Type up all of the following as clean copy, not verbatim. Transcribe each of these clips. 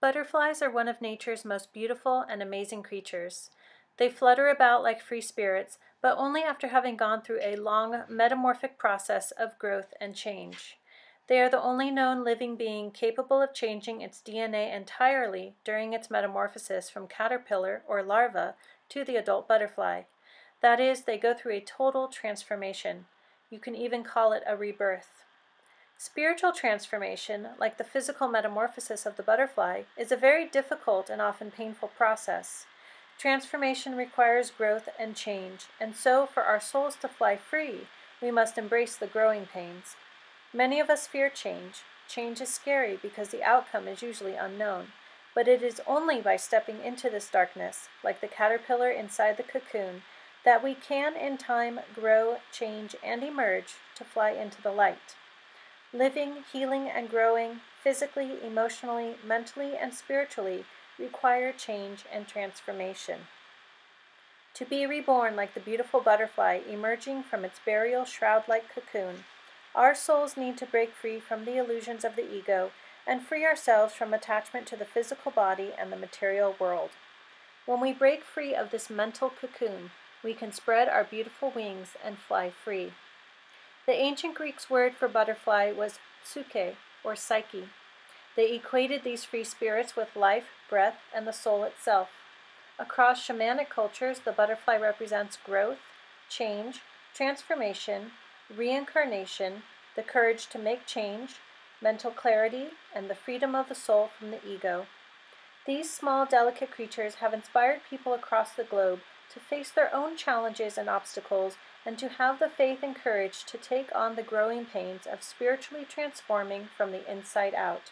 Butterflies are one of nature's most beautiful and amazing creatures. They flutter about like free spirits, but only after having gone through a long metamorphic process of growth and change. They are the only known living being capable of changing its DNA entirely during its metamorphosis from caterpillar or larva to the adult butterfly. That is, they go through a total transformation. You can even call it a rebirth. Spiritual transformation, like the physical metamorphosis of the butterfly, is a very difficult and often painful process. Transformation requires growth and change, and so for our souls to fly free, we must embrace the growing pains. Many of us fear change. Change is scary because the outcome is usually unknown, but it is only by stepping into this darkness, like the caterpillar inside the cocoon, that we can in time grow, change, and emerge to fly into the light. Living, healing, and growing physically, emotionally, mentally, and spiritually require change and transformation. To be reborn like the beautiful butterfly emerging from its burial shroud-like cocoon, our souls need to break free from the illusions of the ego and free ourselves from attachment to the physical body and the material world. When we break free of this mental cocoon, we can spread our beautiful wings and fly free. The ancient Greeks' word for butterfly was psyche, or psyche. They equated these free spirits with life, breath, and the soul itself. Across shamanic cultures, the butterfly represents growth, change, transformation, reincarnation, the courage to make change, mental clarity, and the freedom of the soul from the ego. These small, delicate creatures have inspired people across the globe to face their own challenges and obstacles, and to have the faith and courage to take on the growing pains of spiritually transforming from the inside out.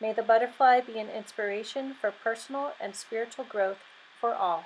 May the butterfly be an inspiration for personal and spiritual growth for all.